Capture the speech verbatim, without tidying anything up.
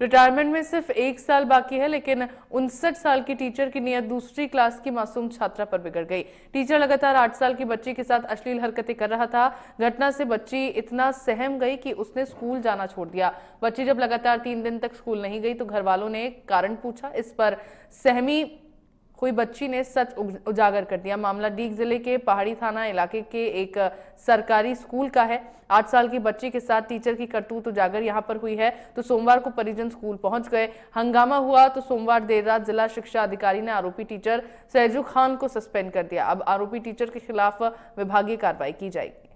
Retirement में सिर्फ एक साल बाकी है, लेकिन उनसठ साल की टीचर की नियत दूसरी क्लास की मासूम छात्रा पर बिगड़ गई। टीचर लगातार आठ साल की बच्ची के साथ अश्लील हरकतें कर रहा था। घटना से बच्ची इतना सहम गई कि उसने स्कूल जाना छोड़ दिया। बच्ची जब लगातार तीन दिन तक स्कूल नहीं गई तो घर वालों ने कारण पूछा। इस पर सहमी कोई बच्ची ने सच उजागर कर दिया। मामला डीग जिले के पहाड़ी थाना इलाके के एक सरकारी स्कूल का है। आठ साल की बच्ची के साथ टीचर की करतूत उजागर यहां पर हुई है। तो सोमवार को परिजन स्कूल पहुंच गए। हंगामा हुआ तो सोमवार देर रात जिला शिक्षा अधिकारी ने आरोपी टीचर सहजू खान को सस्पेंड कर दिया। अब आरोपी टीचर के खिलाफ विभागीय कार्रवाई की जाएगी।